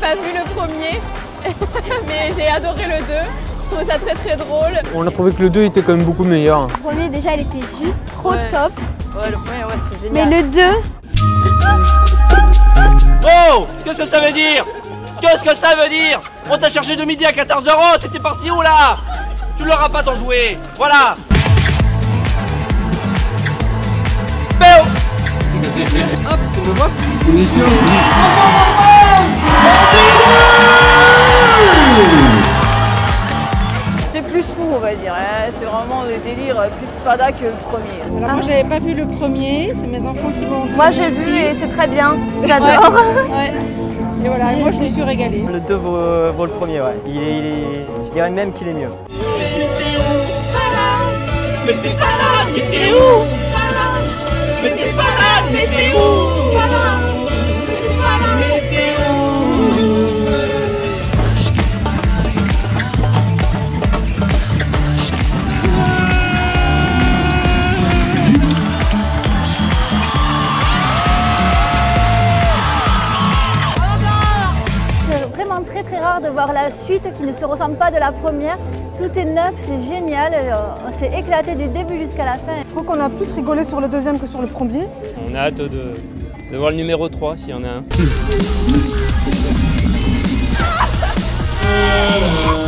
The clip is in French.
pas vu le premier, mais j'ai adoré le 2. Je trouvais ça très très drôle. On a trouvé que le 2 était quand même beaucoup meilleur. Le premier déjà, il était juste trop top. Ouais, le premier, ouais, c'était génial. Mais le 2... Oh, qu'est-ce que ça veut dire? Qu'est-ce que ça veut dire? On t'a cherché de midi à 14h, t'étais parti où là? Tu l'auras pas tant joué, voilà. Péo. Hop, tu me vois? Oui. C'est plus fou, on va dire, hein. C'est vraiment des délires plus fada que le premier. Alors moi j'avais pas vu le premier, c'est mes enfants qui vont... Moi j'ai vu et c'est très bien, j'adore. Ouais. Et voilà, moi je me suis régalée. Le 2 vaut le premier, ouais. Je dirais même qu'il est mieux. Mais t'es pas là, mais t'es où? Mais t'es pas là, mais t'es où? Pas là, mais t'es où? C'est vraiment très très rare de voir la suite qui ne se ressemble pas de la première. Tout est neuf, c'est génial, on s'est éclaté du début jusqu'à la fin. Je crois qu'on a plus rigolé sur le deuxième que sur le premier. On a hâte de voir le numéro 3 s'il y en a un.